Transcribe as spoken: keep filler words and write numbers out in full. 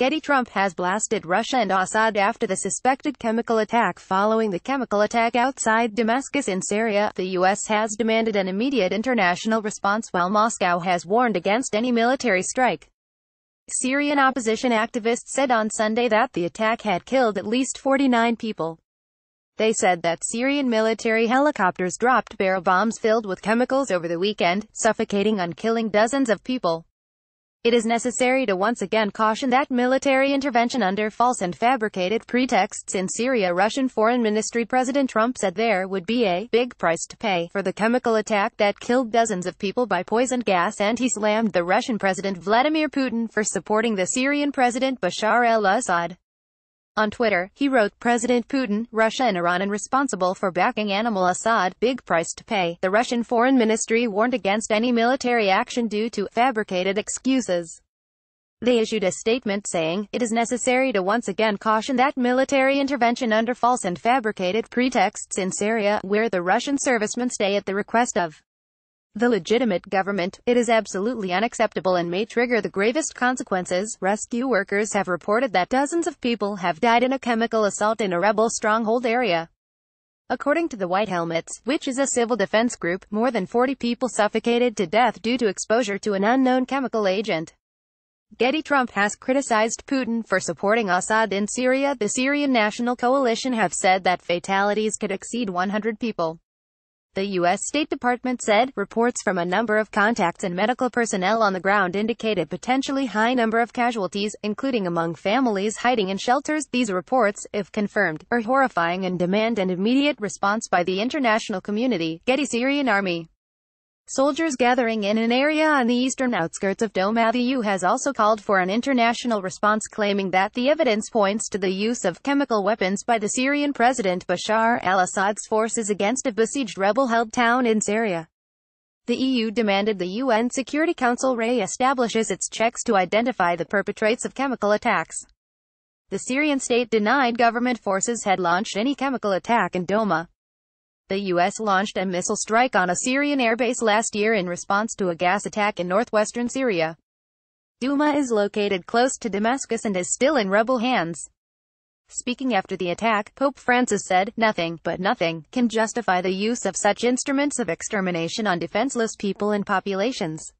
Getty Trump has blasted Russia and Assad after the suspected chemical attack. Following the chemical attack outside Damascus in Syria, the U S has demanded an immediate international response while Moscow has warned against any military strike. Syrian opposition activists said on Sunday that the attack had killed at least forty-nine people. They said that Syrian military helicopters dropped barrel bombs filled with chemicals over the weekend, suffocating and killing dozens of people. It is necessary to once again caution that military intervention under false and fabricated pretexts in Syria. Russian Foreign Ministry President Trump said there would be a big price to pay for the chemical attack that killed dozens of people by poison gas, and he slammed the Russian President Vladimir Putin for supporting the Syrian President Bashar al-Assad. On Twitter, he wrote, "President Putin, Russia and Iran are responsible for backing animal Assad, big price to pay." The Russian Foreign Ministry warned against any military action due to fabricated excuses. They issued a statement saying, "It is necessary to once again caution that military intervention under false and fabricated pretexts in Syria, where the Russian servicemen stay at the request of the legitimate government, it is absolutely unacceptable and may trigger the gravest consequences." Rescue workers have reported that dozens of people have died in a chemical assault in a rebel stronghold area. According to the White Helmets, which is a civil defense group, more than forty people suffocated to death due to exposure to an unknown chemical agent. Getty Trump has criticized Putin for supporting Assad in Syria. The Syrian National Coalition have said that fatalities could exceed one hundred people. The U S State Department said reports from a number of contacts and medical personnel on the ground indicate a potentially high number of casualties, including among families hiding in shelters. These reports, if confirmed, are horrifying and demand an immediate response by the international community. Getty Syrian Army soldiers gathering in an area on the eastern outskirts of Douma. The E U has also called for an international response, claiming that the evidence points to the use of chemical weapons by the Syrian President Bashar al-Assad's forces against a besieged rebel-held town in Syria. The E U demanded the U N Security Council re-establishes its checks to identify the perpetrators of chemical attacks. The Syrian state denied government forces had launched any chemical attack in Douma. The U S launched a missile strike on a Syrian airbase last year in response to a gas attack in northwestern Syria. Douma is located close to Damascus and is still in rebel hands. Speaking after the attack, Pope Francis said, "Nothing, but nothing, can justify the use of such instruments of extermination on defenseless people and populations."